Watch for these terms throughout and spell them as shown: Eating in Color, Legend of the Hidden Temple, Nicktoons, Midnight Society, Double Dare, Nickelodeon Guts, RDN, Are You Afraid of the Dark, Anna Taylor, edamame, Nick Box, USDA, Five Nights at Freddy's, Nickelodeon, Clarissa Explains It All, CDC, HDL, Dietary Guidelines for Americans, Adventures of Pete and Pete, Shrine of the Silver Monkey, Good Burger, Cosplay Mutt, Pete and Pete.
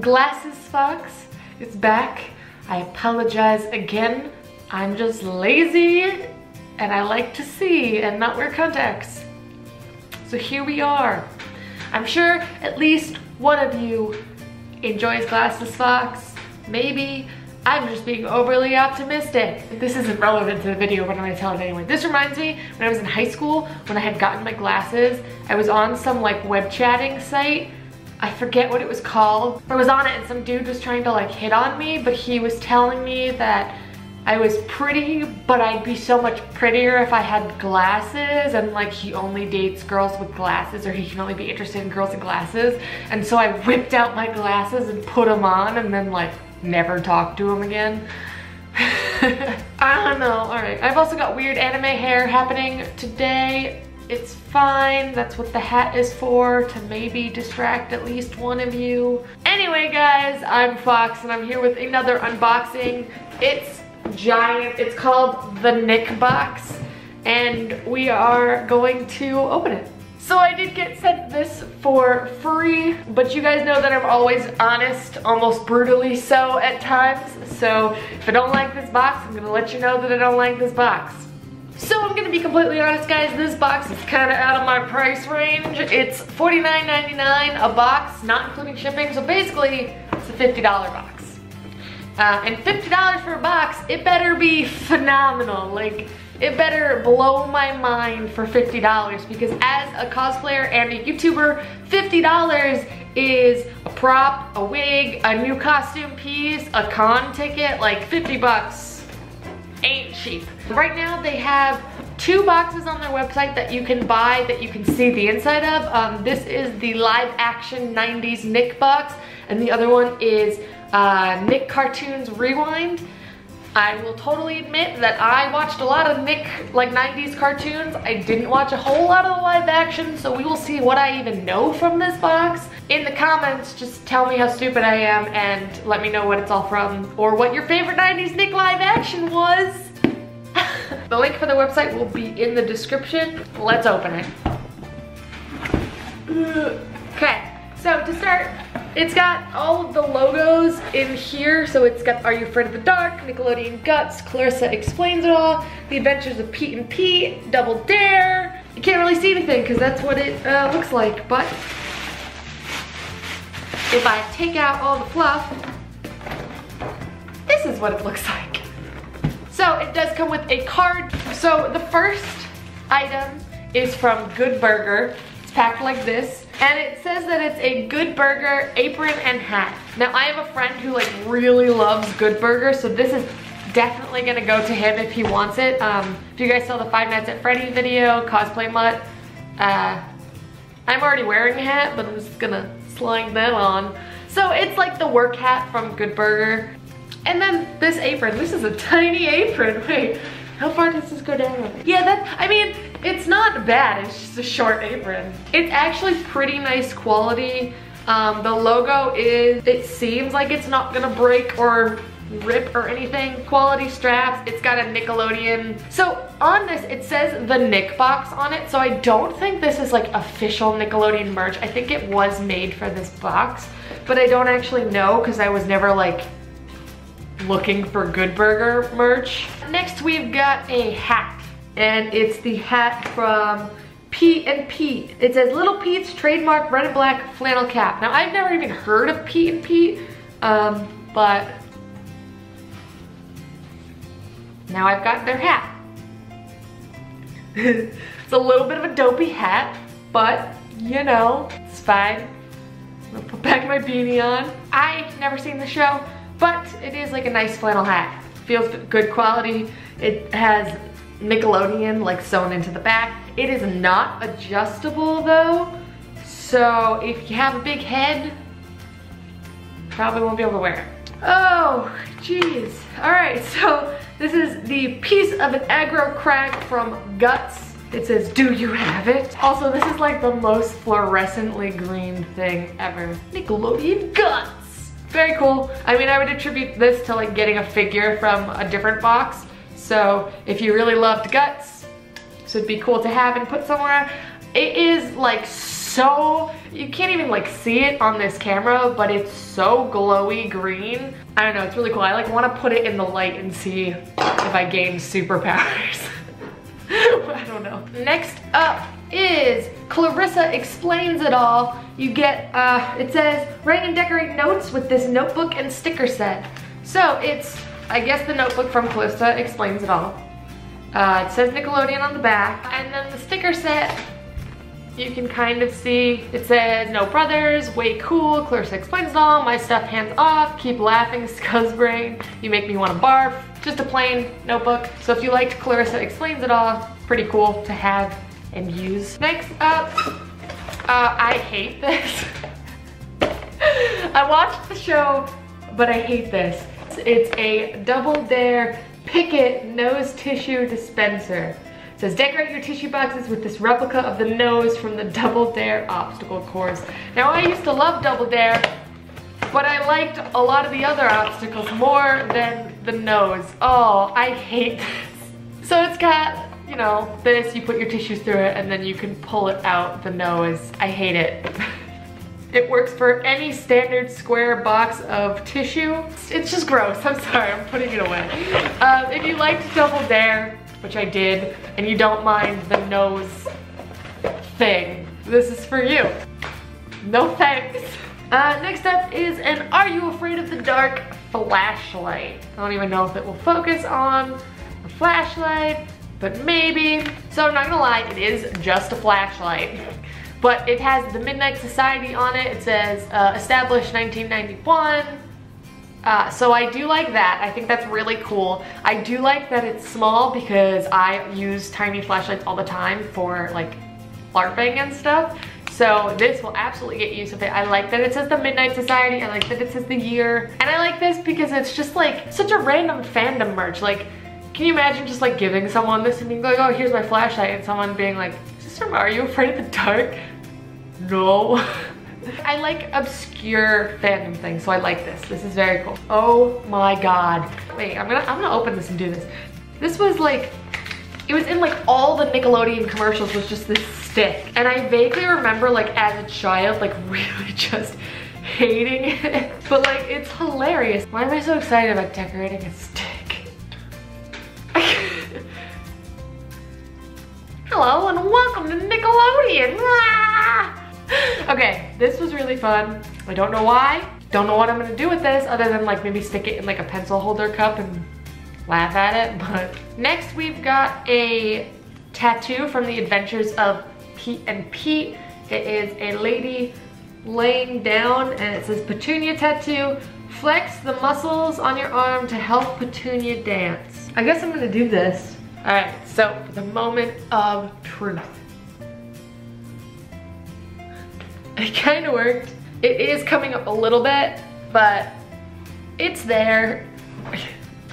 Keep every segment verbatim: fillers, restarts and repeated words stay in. Glasses Fox is back. I apologize again. I'm just lazy and I like to see and not wear contacts. So here we are. I'm sure at least one of you enjoys Glasses Fox. Maybe I'm just being overly optimistic. This isn't relevant to the video, but I'm gonna tell it anyway. This reminds me when I was in high school, when I had gotten my glasses, I was on some like web chatting site. I forget what it was called. I was on it and some dude was trying to like hit on me, but he was telling me that I was pretty, but I'd be so much prettier if I had glasses, and like he only dates girls with glasses, or he can only be interested in girls with glasses. And so I whipped out my glasses and put them on and then like never talked to him again. I don't know, all right. I've also got weird anime hair happening today. It's fine, that's what the hat is for, to maybe distract at least one of you. Anyway guys, I'm Fox and I'm here with another unboxing. It's giant, it's called the Nick Box, and we are going to open it. So I did get sent this for free, but you guys know that I'm always honest, almost brutally so at times. So if I don't like this box, I'm gonna let you know that I don't like this box. So I'm gonna be completely honest guys, this box is kinda out of my price range. It's forty-nine ninety-nine a box, not including shipping, so basically it's a fifty dollar box. Uh, and fifty dollars for a box, it better be phenomenal. Like, it better blow my mind for fifty dollars, because as a cosplayer and a YouTuber, fifty dollars is a prop, a wig, a new costume piece, a con ticket. Like, fifty bucks ain't cheap. Right now they have two boxes on their website that you can buy, that you can see the inside of. Um, this is the live action nineties Nick Box, and the other one is Uh, Nick Cartoons Rewind. I will totally admit that I watched a lot of Nick, like nineties cartoons. I didn't watch a whole lot of live action, so we will see what I even know from this box. In the comments, just tell me how stupid I am and let me know what it's all from, or what your favorite nineties Nick live action was. The link for the website will be in the description. Let's open it. Okay, so to start, it's got all of the logos in here, so it's got Are You Afraid of the Dark, Nickelodeon Guts, Clarissa Explains It All, The Adventures of Pete and Pete, Double Dare. You can't really see anything because that's what it uh, looks like, but if I take out all the fluff, this is what it looks like. So it does come with a card. So the first item is from Good Burger. It's packed like this. And it says that it's a Good Burger apron and hat. Now I have a friend who like really loves Good Burger, so this is definitely gonna go to him if he wants it. Um, if you guys saw the Five Nights at Freddy's video, Cosplay Mutt, uh, I'm already wearing a hat, but I'm just gonna slide that on. So it's like the work hat from Good Burger. And then this apron, this is a tiny apron. Wait, how far does this go down? Yeah, that, I mean, it's not bad, it's just a short apron. It's actually pretty nice quality. Um, the logo is, it seems like it's not gonna break or rip or anything. Quality straps, it's got a Nickelodeon. So on this, it says the Nick Box on it, so I don't think this is like official Nickelodeon merch. I think it was made for this box, but I don't actually know because I was never like looking for Good Burger merch. Next, we've got a hat. And it's the hat from Pete and Pete. It says Little Pete's trademark red and black flannel cap. Now I've never even heard of Pete and Pete, um, but now I've got their hat. It's a little bit of a dopey hat, but you know, it's fine. I'm gonna put back my beanie on. I've never seen the show, but it is like a nice flannel hat. Feels good quality. It has Nickelodeon like sewn into the back. It is not adjustable though, so if you have a big head, probably won't be able to wear it. Oh, jeez. All right, so this is the piece of an aggro crack from Guts. It says, do you have it? Also, this is like the most fluorescently green thing ever. Nickelodeon Guts. Very cool. I mean, I would attribute this to like getting a figure from a different box. So if you really loved Guts, this would be cool to have and put somewhere. It is like so so, you can't even like see it on this camera, but it's so glowy green. I don't know, it's really cool. I like want to put it in the light and see if I gain superpowers. I don't know. Next up is Clarissa Explains It All. You get, uh, it says, write and decorate notes with this notebook and sticker set. So it's, I guess, the notebook from Clarissa Explains It All. Uh, it says Nickelodeon on the back. And then the sticker set, you can kind of see, it says, no brothers, way cool, Clarissa Explains It All, my stuff hands off, keep laughing, Scuzz brain, you make me want to barf. Just a plain notebook. So if you liked Clarissa Explains It All, it's pretty cool to have and use. Next up, uh, I hate this. I watched the show, but I hate this. It's a Double Dare Picket Nose Tissue Dispenser. It says, decorate your tissue boxes with this replica of the nose from the Double Dare obstacle course. Now, I used to love Double Dare, but I liked a lot of the other obstacles more than the nose. Oh, I hate this. So it's got, you know, this, you put your tissues through it, and then you can pull it out the nose. I hate it. It works for any standard square box of tissue. It's just gross, I'm sorry, I'm putting it away. Um, if you liked Double Dare, which I did, and you don't mind the nose thing, this is for you. No thanks. Uh, next up is an Are You Afraid of the Dark flashlight. I don't even know if it will focus on a flashlight, but maybe. So I'm not gonna lie, it is just a flashlight. But it has the Midnight Society on it. It says, uh, established nineteen ninety-one. Uh, so I do like that. I think that's really cool. I do like that it's small because I use tiny flashlights all the time for like LARPing and stuff. So this will absolutely get use of it. I like that it says the Midnight Society. I like that it says the year. And I like this because it's just like such a random fandom merch. Like, can you imagine just like giving someone this and being like, oh, here's my flashlight, and someone being like, is this from Are You Afraid of the Dark? No. I like obscure fandom things, so I like this. This is very cool. Oh my god. Wait, I'm gonna I'm gonna open this and do this. This was like, it was in like all the Nickelodeon commercials was just this stick. And I vaguely remember like as a child, like really just hating it. But like, it's hilarious. Why am I so excited about decorating a stick? Hello and welcome to Nickelodeon. Ah! Okay, this was really fun. I don't know why. Don't know what I'm gonna do with this other than like maybe stick it in like a pencil holder cup and laugh at it. But next we've got a tattoo from the Adventures of Pete and Pete. It is a lady laying down and it says Petunia tattoo. Flex the muscles on your arm to help Petunia dance. I guess I'm gonna do this. All right, so the moment of truth. It kind of worked. It is coming up a little bit, but it's there.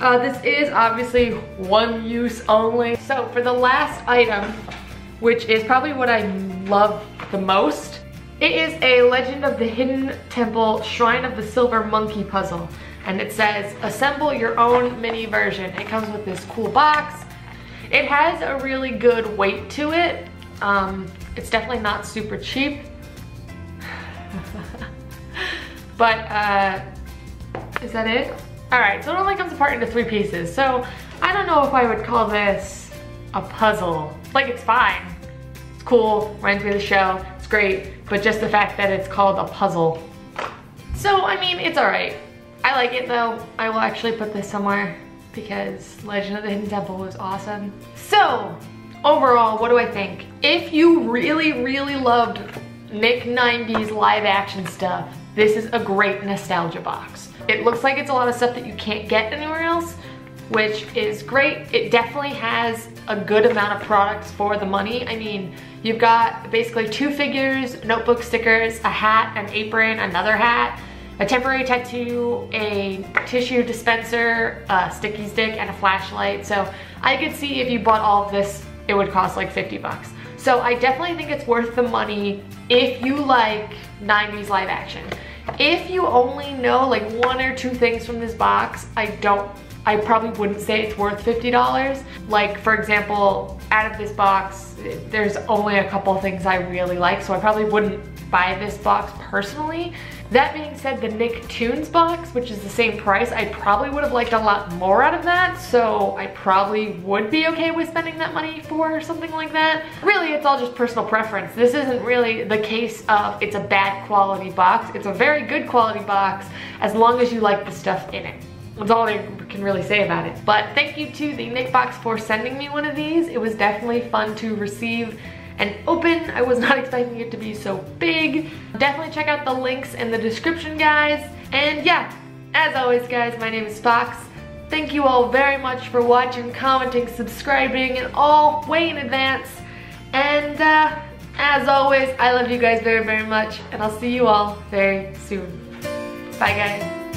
Uh, this is obviously one use only. So for the last item, which is probably what I love the most, it is a Legend of the Hidden Temple, Shrine of the Silver Monkey puzzle. And it says, assemble your own mini version. It comes with this cool box. It has a really good weight to it. Um, it's definitely not super cheap. But, uh, is that it? All right, so it only comes apart into three pieces. So I don't know if I would call this a puzzle. Like, it's fine. It's cool, reminds me of the show, it's great. But just the fact that it's called a puzzle. So, I mean, it's all right. I like it though. I will actually put this somewhere, because Legend of the Hidden Temple was awesome. So, overall, what do I think? If you really, really loved Nick nineties live action stuff, this is a great nostalgia box. It looks like it's a lot of stuff that you can't get anywhere else, which is great. It definitely has a good amount of products for the money. I mean, you've got basically two figures, notebook stickers, a hat, an apron, another hat, a temporary tattoo, a tissue dispenser, a sticky stick, and a flashlight. So I could see if you bought all of this, it would cost like fifty bucks. So I definitely think it's worth the money if you like nineties live action. If you only know like one or two things from this box, I don't, I probably wouldn't say it's worth fifty dollars. Like, for example, out of this box, there's only a couple things I really like, so I probably wouldn't buy this box personally. That being said, the Nicktoons box, which is the same price, I probably would have liked a lot more out of that, so I probably would be okay with spending that money for something like that. Really, it's all just personal preference. This isn't really the case of it's a bad quality box. It's a very good quality box as long as you like the stuff in it. That's all I can really say about it. But thank you to the Nick Box for sending me one of these. It was definitely fun to receive and open. I was not expecting it to be so big. Definitely check out the links in the description, guys. And yeah, as always, guys, my name is Fox. Thank you all very much for watching, commenting, subscribing, and all way in advance. And uh, as always, I love you guys very, very much, and I'll see you all very soon. Bye, guys.